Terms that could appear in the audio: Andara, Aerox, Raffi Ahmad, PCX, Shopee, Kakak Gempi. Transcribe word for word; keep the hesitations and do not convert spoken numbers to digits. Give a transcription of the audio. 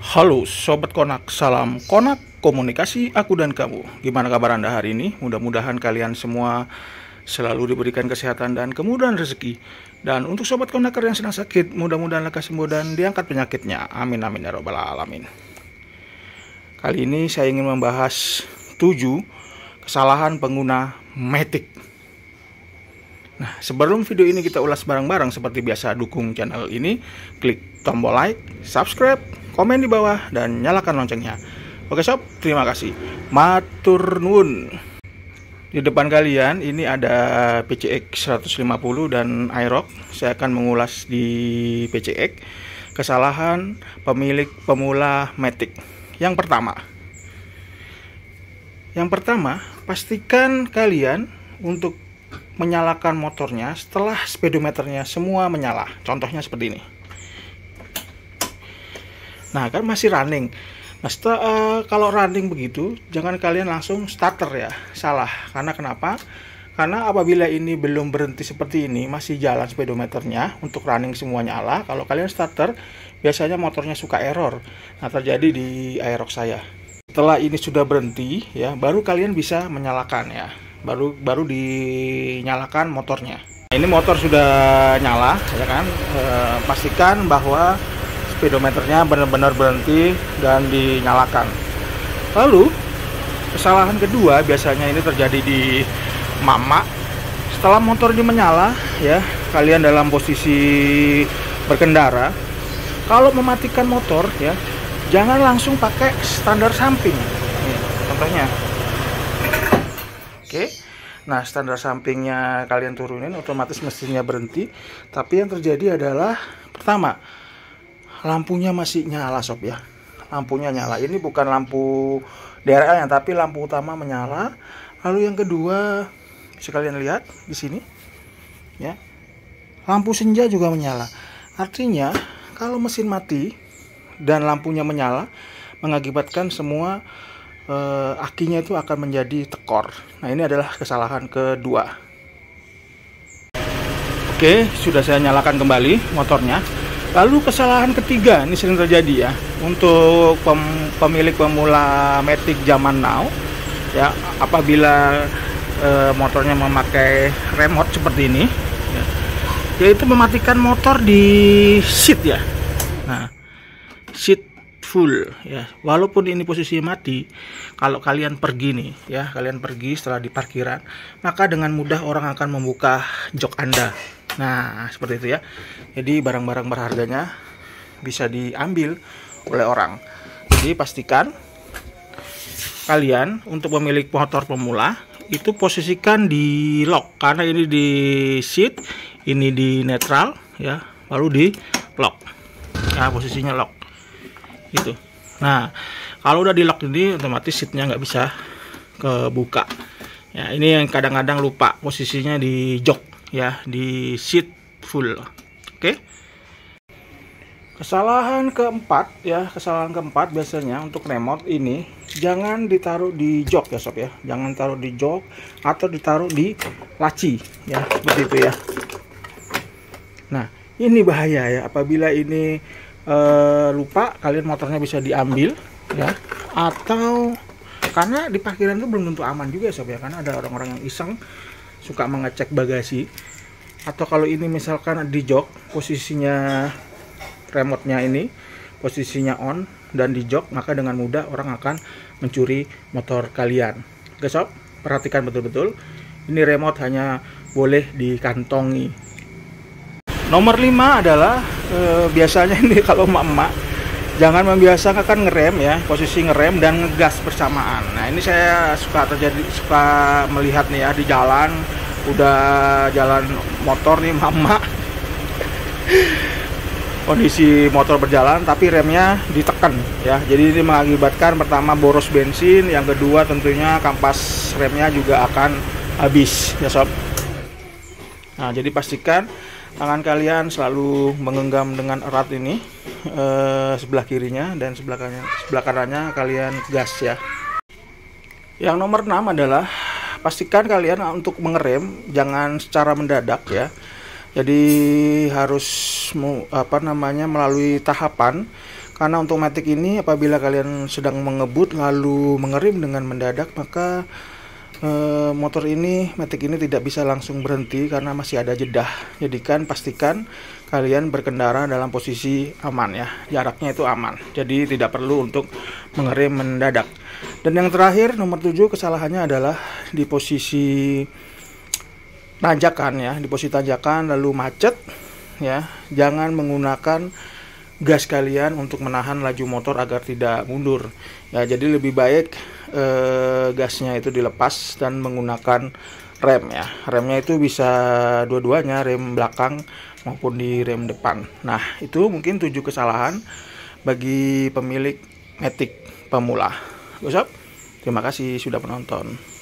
Halo Sobat Konak, salam Konak, komunikasi aku dan kamu. Gimana kabar Anda hari ini? Mudah-mudahan kalian semua selalu diberikan kesehatan dan kemudahan rezeki. Dan untuk Sobat Konaker yang sedang sakit, mudah-mudahan lekas sembuh dan diangkat penyakitnya. Amin, amin, ya robbal alamin. Kali ini saya ingin membahas tujuh kesalahan pengguna Matic. Nah, sebelum video ini kita ulas bareng-bareng, seperti biasa dukung channel ini, klik tombol like, subscribe, komen di bawah, dan nyalakan loncengnya. Oke sob, terima kasih. Matur nuwun. Di depan kalian ini ada P C X seratus lima puluh dan Aerox. Saya akan mengulas di P C X kesalahan pemilik pemula Matic. Yang pertama, yang pertama pastikan kalian untuk menyalakan motornya setelah speedometernya semua menyala. Contohnya seperti ini. Nah, kan masih running. Nah, setelah, uh, kalau running begitu, jangan kalian langsung starter ya. Salah. Karena kenapa? Karena apabila ini belum berhenti seperti ini, masih jalan speedometernya, untuk running semua nyala. Kalau kalian starter, biasanya motornya suka error. Nah, terjadi di Aerox saya. Setelah ini sudah berhenti, ya, baru kalian bisa menyalakan ya. Baru baru dinyalakan motornya. Nah, ini motor sudah nyala, ya kan? E, pastikan bahwa speedometernya benar-benar berhenti dan dinyalakan. Lalu kesalahan kedua biasanya ini terjadi di mama. Setelah motor ini menyala, ya, kalian dalam posisi berkendara, kalau mematikan motor, ya, jangan langsung pakai standar samping. Ini contohnya. Oke. Nah, standar sampingnya kalian turunin, otomatis mesinnya berhenti. Tapi yang terjadi adalah pertama, lampunya masih nyala sob ya. Lampunya nyala. Ini bukan lampu D R L-nya, tapi lampu utama menyala. Lalu yang kedua, bisa kalian lihat di sini. Ya. Lampu senja juga menyala. Artinya, kalau mesin mati dan lampunya menyala, mengakibatkan semua eh, akinya itu akan menjadi tekor. Nah, ini adalah kesalahan kedua. Oke, sudah saya nyalakan kembali motornya. Lalu kesalahan ketiga, ini sering terjadi ya, untuk pem, pemilik pemula Matic zaman now, ya, apabila e, motornya memakai remote seperti ini, ya, yaitu mematikan motor di seat ya. Nah, seat full ya, walaupun ini posisi mati, kalau kalian pergi nih, ya, kalian pergi setelah di parkiran, maka dengan mudah orang akan membuka jok Anda. Nah, seperti itu ya. Jadi barang-barang berharganya bisa diambil oleh orang. Jadi pastikan kalian untuk pemilik motor pemula itu posisikan di lock, karena ini di seat, ini di netral ya, lalu di lock. Nah, posisinya lock. Gitu. Nah, kalau udah di lock ini otomatis seatnya nggak bisa kebuka. Ya, ini yang kadang-kadang lupa posisinya di jok. Ya, di seat full. Oke. Okay. Kesalahan keempat ya, kesalahan keempat biasanya untuk remote ini jangan ditaruh di jok ya sob ya. Jangan taruh di jok atau ditaruh di laci ya, seperti itu ya. Nah, ini bahaya ya, apabila ini e, lupa, kalian motornya bisa diambil ya, atau karena di parkiran itu belum tentu aman juga sob ya, karena ada orang-orang yang iseng suka mengecek bagasi. Atau kalau ini misalkan di jok, posisinya remote-nya ini posisinya on dan di jok, maka dengan mudah orang akan mencuri motor kalian. Oke sob, perhatikan betul-betul. Ini remote hanya boleh dikantongi. Nomor lima adalah eh, biasanya ini kalau emak-emak jangan membiasakan ngerem ya, posisi ngerem dan ngegas bersamaan. Nah, ini saya suka terjadi, suka melihat nih ya, di jalan udah jalan motor nih mama, kondisi motor berjalan tapi remnya ditekan ya. Jadi ini mengakibatkan pertama boros bensin, yang kedua tentunya kampas remnya juga akan habis ya sob. Nah, jadi pastikan tangan kalian selalu menggenggam dengan erat ini eh, sebelah kirinya, dan sebelah kanan, sebelah kanannya kalian gas ya. Yang nomor enam adalah pastikan kalian untuk mengerem jangan secara mendadak ya. Jadi harus apa namanya melalui tahapan. Karena untuk matic ini apabila kalian sedang mengebut lalu mengerim dengan mendadak, maka e, motor ini, matic ini tidak bisa langsung berhenti karena masih ada jedah. Jadikan pastikan kalian berkendara dalam posisi aman ya, jaraknya itu aman. Jadi tidak perlu untuk mengerim mendadak. Dan yang terakhir nomor tujuh, kesalahannya adalah di posisi tanjakan ya, di posisi tanjakan lalu macet ya. Jangan menggunakan gas kalian untuk menahan laju motor agar tidak mundur ya, jadi lebih baik e, gasnya itu dilepas dan menggunakan rem ya. Remnya itu bisa dua-duanya, rem belakang maupun di rem depan. Nah, itu mungkin tujuh kesalahan bagi pemilik matic pemula. Gosok, terima kasih sudah menonton.